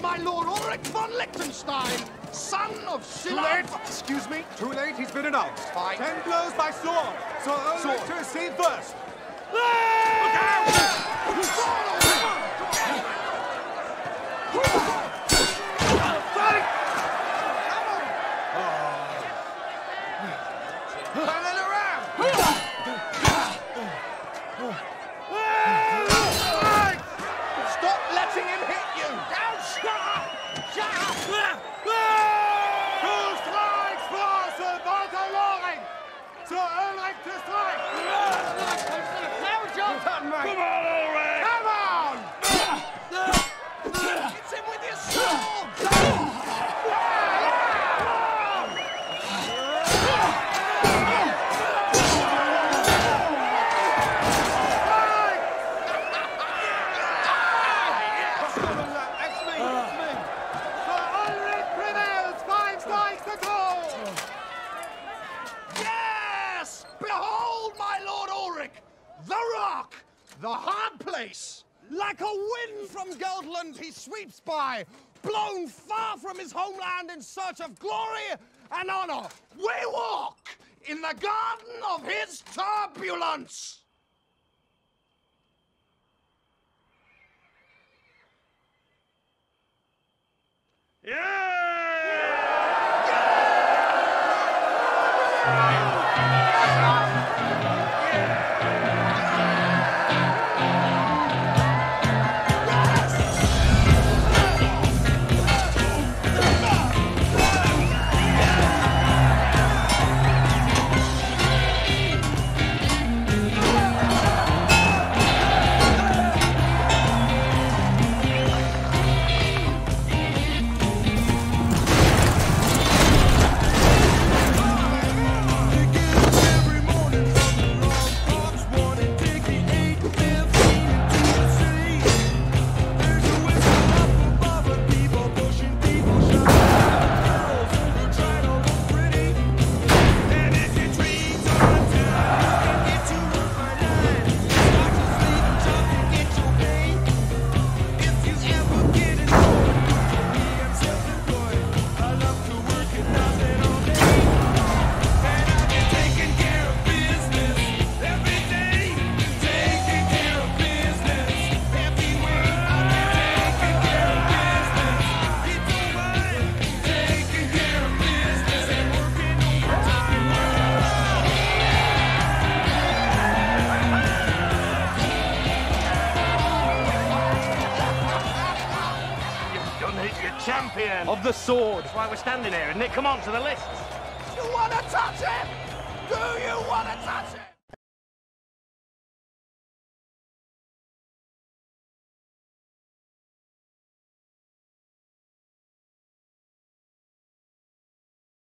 my lord Ulrich von Liechtenstein, son of Shilab. Excuse me? Too late, he's been announced. Fine. 10 blows by sword. So only to receive first. Look out! The hard place! Like a wind from Gelderland, he sweeps by, blown far from his homeland in search of glory and honor. We walk in the garden of his turbulence! Yeah! Champion of the sword. That's why we're standing here, isn't it? Come on, to the list. Do you want to touch him? Do you want to touch him?